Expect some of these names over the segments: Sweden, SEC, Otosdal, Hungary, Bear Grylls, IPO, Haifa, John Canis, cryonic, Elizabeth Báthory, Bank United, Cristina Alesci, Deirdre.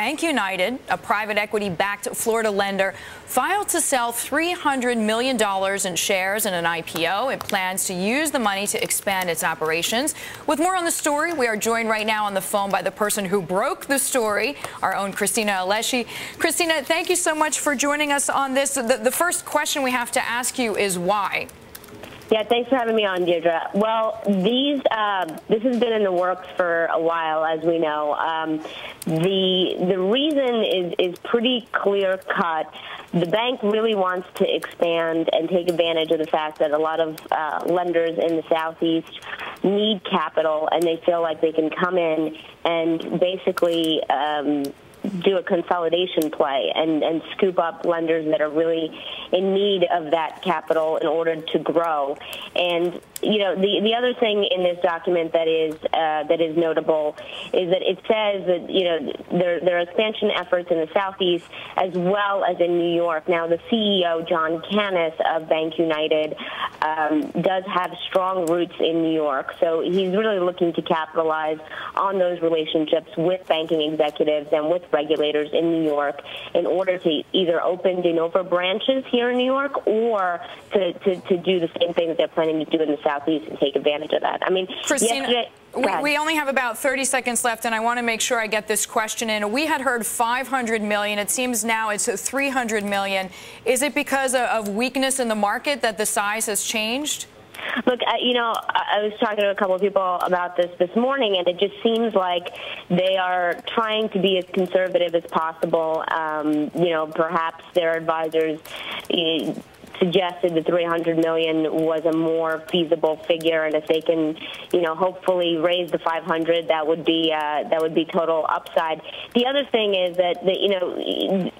Bank United, a private equity-backed Florida lender, filed to sell $300 million in shares in an IPO. It plans to use the money to expand its operations. With more on the story, we are joined right now on the phone by the person who broke the story, our own Cristina Alesci. Cristina, thank you so much for joining us on this. The first question we have to ask you is why? Yeah, thanks for having me on, Deirdre. Well, this has been in the works for a while, as we know. The reason is pretty clear-cut. The bank really wants to expand and take advantage of the fact that a lot of lenders in the Southeast need capital, and they feel like they can come in and basically do a consolidation play and scoop up lenders that are really in need of that capital in order to grow. And you know, the other thing in this document that is notable is that it says that, you know, there are expansion efforts in the Southeast as well as in New York. Now, the CEO, John Canis of Bank United, does have strong roots in New York, so he's really looking to capitalize on those relationships with banking executives and with regulators in New York in order to either open de novo branches here in New York or to do the same thing that they're planning to do in the Southeast and take advantage of that. I mean, Cristina, we only have about 30 seconds left, and I want to make sure I get this question in. We had heard $500 million. It seems now it's $300 million. Is it because of weakness in the market that the size has changed? Look, you know, I was talking to a couple of people about this morning, and it just seems like they are trying to be as conservative as possible. You know, perhaps their advisors suggested that $300 million was a more feasible figure, and if they can, you know, hopefully raise the $500, that would be total upside. The other thing is that you know,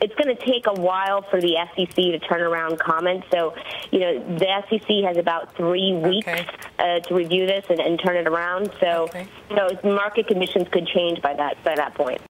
it's going to take a while for the SEC to turn around comments. So, you know, the SEC has about 3 weeks to review this and turn it around. So, you know, market conditions could change by that point.